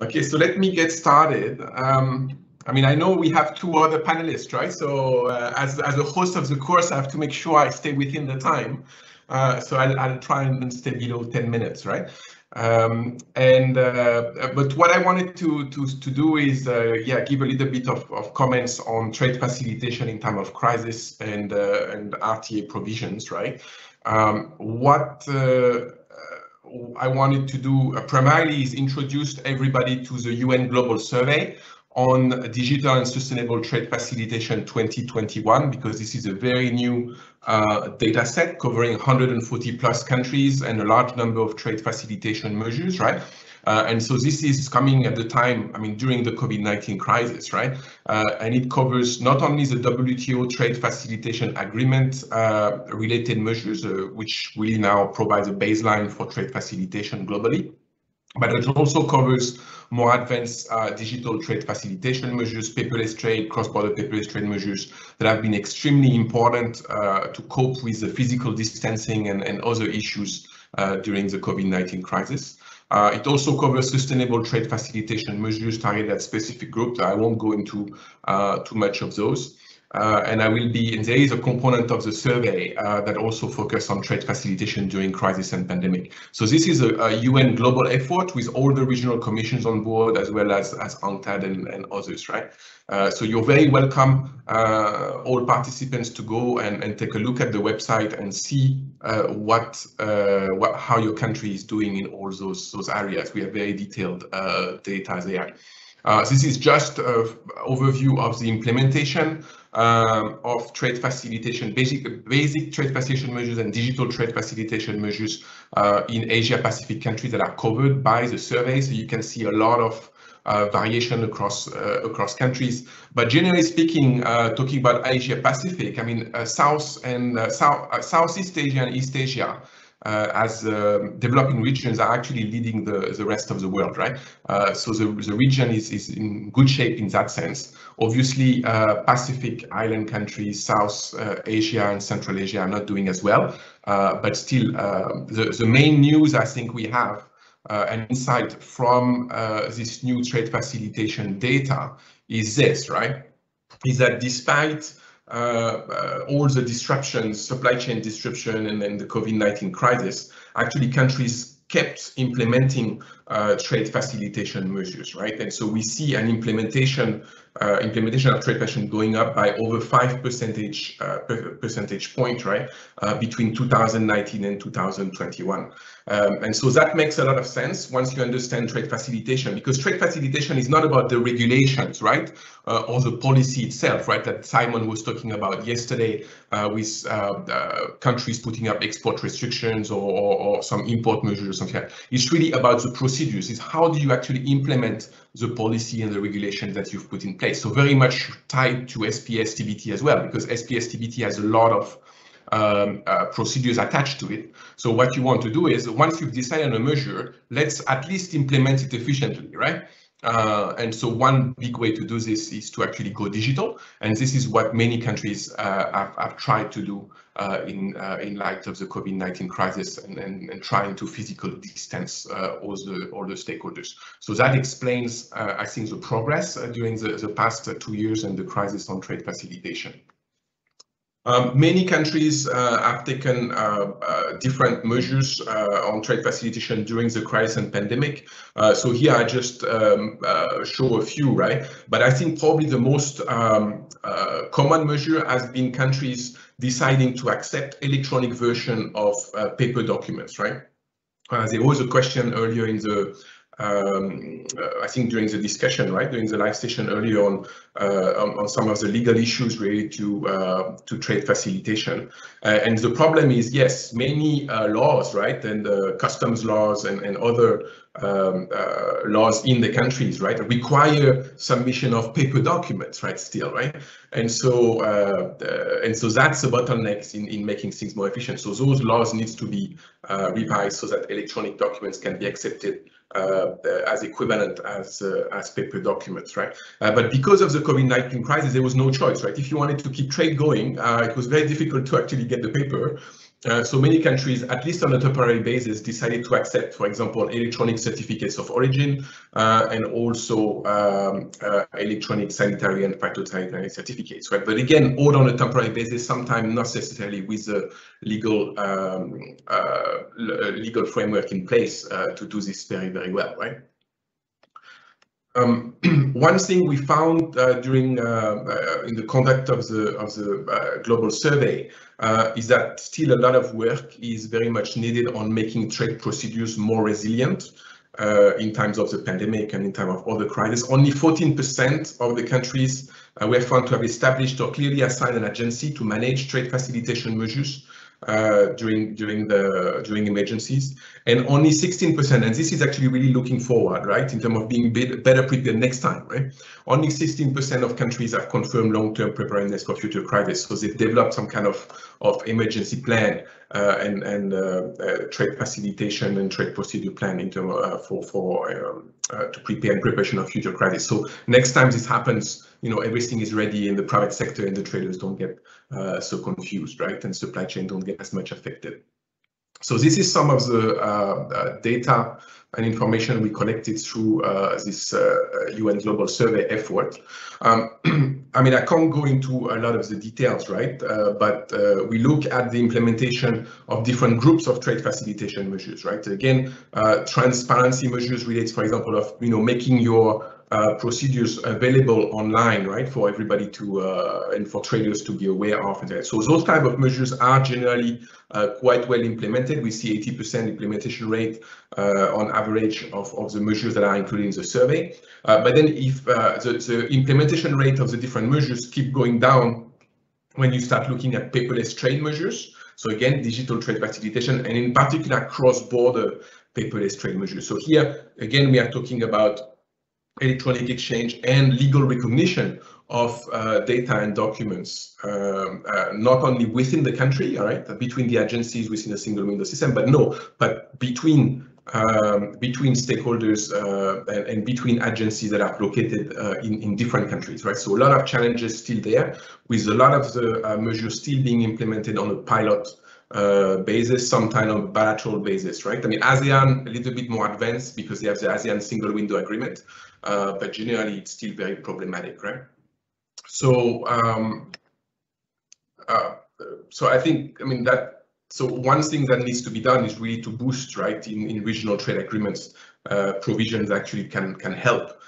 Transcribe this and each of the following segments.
Okay, so let me get started. I mean, I know we have two other panelists, right? So as a host of the course, I have to make sure I stay within the time. So I'll try and stay below 10 minutes, right? But what I wanted to do is, give a little bit of comments on trade facilitation in time of crisis and RTA provisions, right? What I wanted to do primarily is introduce everybody to the UN Global Survey on Digital and Sustainable Trade Facilitation 2021, because this is a very new data set covering 140+ countries and a large number of trade facilitation measures, right? And so this is coming at the time, I mean, during the COVID-19 crisis, right? And it covers not only the WTO Trade Facilitation Agreement related measures, which will now provide a baseline for trade facilitation globally, but it also covers more advanced digital trade facilitation measures, paperless trade, cross-border paperless trade measures that have been extremely important to cope with the physical distancing and other issues during the COVID-19 crisis. It also covers sustainable trade facilitation measures targeted at specific groups. I won't go into too much of those. And there is a component of the survey that also focuses on trade facilitation during crisis and pandemic. So this is a UN global effort with all the regional commissions on board, as well as UNCTAD and others, right? So you're very welcome, all participants, to go and take a look at the website and see how your country is doing in all those areas. We have very detailed data there. This is just an overview of the implementation of trade facilitation, basic trade facilitation measures and digital trade facilitation measures in Asia-Pacific countries that are covered by the survey. So you can see a lot of variation across countries. But generally speaking, talking about Asia-Pacific, I mean, Southeast Asia and East Asia, as developing regions, are actually leading the rest of the world, right? So the region is in good shape in that sense. Obviously, Pacific Island countries, South Asia and Central Asia are not doing as well, but still the main news I think we have an insight from this new trade facilitation data is this, right? Is that despite all the disruptions, supply chain disruption, and then the COVID-19 crisis, actually countries kept implementing trade facilitation measures, right? And so we see an implementation of trade facilitation going up by over 5 percentage point, right, between 2019 and 2021. And so that makes a lot of sense once you understand trade facilitation, because trade facilitation is not about the regulations, right, or the policy itself, right, that Simon was talking about yesterday with countries putting up export restrictions or some import measures or something like that. It's really about the procedures, is how do you actually implement the policy and the regulations that you've put in place. So very much tied to SPS-TBT as well, because SPS-TBT has a lot of procedures attached to it. So what you want to do is, once you've decided on a measure, let's at least implement it efficiently, right? And so one big way to do this is to actually go digital, and this is what many countries have tried to do in light of the COVID-19 crisis and trying to physical distance all the stakeholders. So that explains, I think, the progress during the past 2 years and the crisis on trade facilitation. Many countries have taken different measures on trade facilitation during the crisis and pandemic. So here I just show a few, right? But I think probably the most common measure has been countries deciding to accept electronic version of paper documents, right? There was a question earlier in the I think during the discussion, right, during the live session earlier on some of the legal issues related to trade facilitation, and the problem is, yes, many laws, right, and customs laws and other laws in the countries, right, require submission of paper documents, right, still, right, and so that's the bottleneck in making things more efficient. So those laws need to be revised so that electronic documents can be accepted as equivalent as paper documents, right? But because of the COVID-19 crisis, there was no choice, right? If you wanted to keep trade going, it was very difficult to actually get the paper. So many countries, at least on a temporary basis, decided to accept, for example, electronic certificates of origin and also electronic sanitary and phytosanitary certificates. Right? But again, all on a temporary basis, sometimes not necessarily with a legal legal framework in place to do this very, very well. Right? One thing we found during in the conduct of the global survey is that still a lot of work is very much needed on making trade procedures more resilient in times of the pandemic and in time of other crises. Only 14% of the countries were found to have established or clearly assigned an agency to manage trade facilitation measures during emergencies, and only 16%, and this is actually really looking forward, right, in terms of being better prepared next time, right? Only 16% of countries have confirmed long-term preparedness for future crises, so they've developed some kind of emergency plan and trade facilitation and trade procedure plan in terms to prepare and preparation of future crises. So next time this happens, you know, everything is ready in the private sector and the traders don't get so confused, right? And supply chain don't get as much affected. So this is some of the data and information we collected through this UN Global Survey effort. I mean, I can't go into a lot of the details, right? But we look at the implementation of different groups of trade facilitation measures, right? Again, transparency measures relates, for example, of, you know, making your procedures available online, right, for everybody to and for traders to be aware of that. So those type of measures are generally quite well implemented. We see 80% implementation rate on average of the measures that are included in the survey. But then if the implementation rate of the different measures keep going down when you start looking at paperless trade measures, so again, digital trade facilitation, and in particular cross-border paperless trade measures. So here, again, we are talking about electronic exchange and legal recognition of data and documents, not only within the country, all right, between the agencies within a single window system, but between stakeholders and between agencies that are located in different countries, right? So a lot of challenges still there, with a lot of the measures still being implemented on a pilot basis, sometime on a bilateral basis, right? I mean, ASEAN a little bit more advanced because they have the ASEAN single window agreement, but generally it's still very problematic, right? So, so I think, I mean, that, so one thing that needs to be done is really to boost, right, in regional trade agreements, provisions actually can help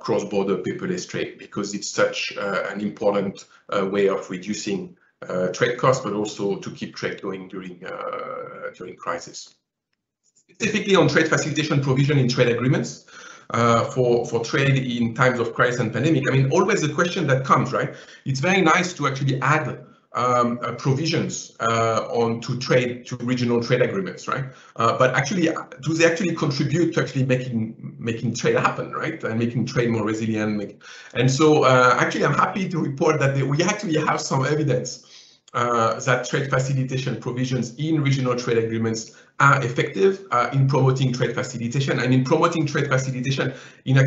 cross-border paperless trade, because it's such an important way of reducing trade costs, but also to keep trade going during crisis. Specifically on trade facilitation provision in trade agreements for trade in times of crisis and pandemic, I mean, always the question that comes, right? It's very nice to actually add provisions to regional trade agreements, right? But actually, do they actually contribute to actually making trade happen, right? And making trade more resilient. And so actually, I'm happy to report that we actually have some evidence that trade facilitation provisions in regional trade agreements are effective in promoting trade facilitation, and in promoting trade facilitation in a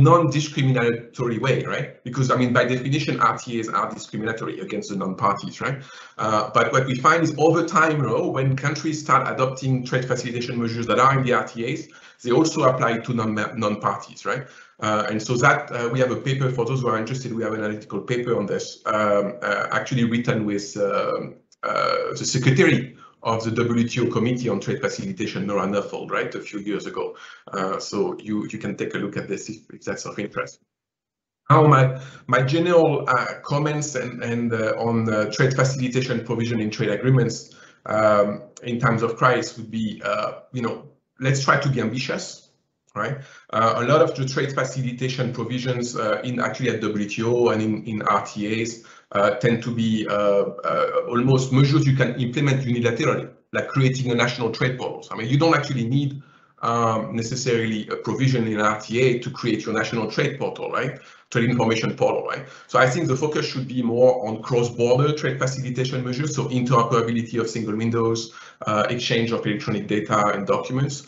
non-discriminatory way, right? Because, I mean, by definition, RTAs are discriminatory against the non-parties, right? But what we find is over time, when countries start adopting trade facilitation measures that are in the RTAs, they also apply to non-parties, right? And so that we have a paper, for those who are interested, we have an analytical paper on this, actually written with the secretary of the WTO Committee on Trade Facilitation, Nora Nuffold, right, a few years ago. So you can take a look at this if that's of interest. Now, my general comments and on trade facilitation provision in trade agreements in times of crisis would be, you know, let's try to be ambitious. Right, a lot of the trade facilitation provisions at WTO and in RTAs tend to be almost measures you can implement unilaterally, like creating a national trade portal. I mean, you don't actually need necessarily a provision in RTA to create your national trade portal, right? Trade information portal, right? So I think the focus should be more on cross-border trade facilitation measures, so interoperability of single windows, exchange of electronic data and documents,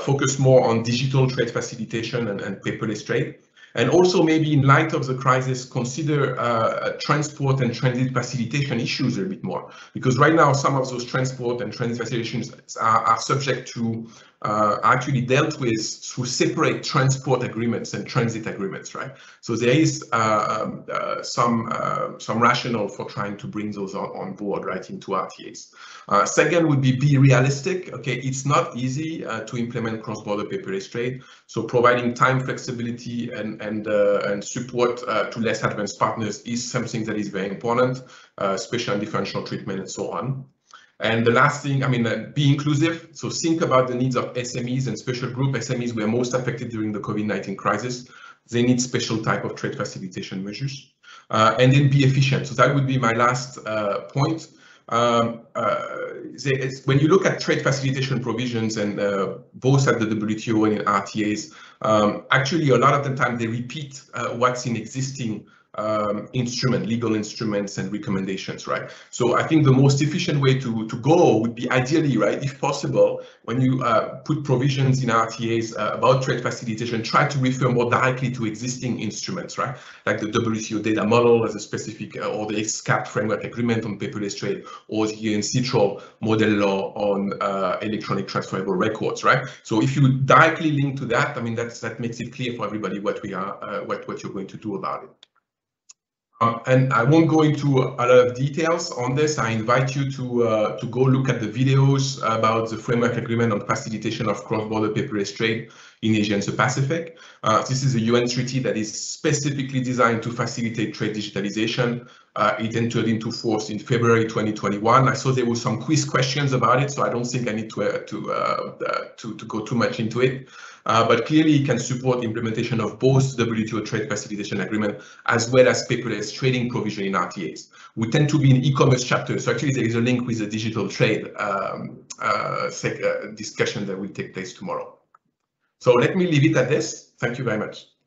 focus more on digital trade facilitation and paperless trade. And also maybe in light of the crisis, consider transport and transit facilitation issues a bit more, because right now some of those transport and transit facilitations are subject to actually dealt with through separate transport agreements and transit agreements, right? So there is some rationale for trying to bring those on board, right, into RTAs. Second would be realistic. Okay, it's not easy to implement cross-border paperless trade, so providing time flexibility and support to less advanced partners is something that is very important, especially on differential treatment and so on. And the last thing, I mean, be inclusive. So think about the needs of SMEs and special group. SMEs were most affected during the COVID-19 crisis. They need special type of trade facilitation measures. And then be efficient. So that would be my last point. When you look at trade facilitation provisions and both at the WTO and in RTAs, actually a lot of the time they repeat what's in existing legal instruments and recommendations, right? So I think the most efficient way to go would be ideally, right, if possible, when you put provisions in RTAs about trade facilitation, try to refer more directly to existing instruments, right? Like the WTO data model as a specific, or the ESCAP Framework Agreement on Paperless Trade, or the UN Citro Model Law on Electronic Transferable Records, right? So if you directly link to that, I mean, that makes it clear for everybody what we are, what you're going to do about it. And I won't go into a lot of details on this. I invite you to go look at the videos about the Framework Agreement on Facilitation of Cross-border Paperless Trade in Asia and the Pacific. This is a UN treaty that is specifically designed to facilitate trade digitalization. It entered into force in February 2021. I saw there were some quiz questions about it, so I don't think I need to go too much into it. But clearly, it can support implementation of both WTO Trade Facilitation Agreement as well as paperless trading provision in RTAs. We tend to be in e-commerce chapter, so actually there is a link with the digital trade discussion that will take place tomorrow. So let me leave it at this. Thank you very much.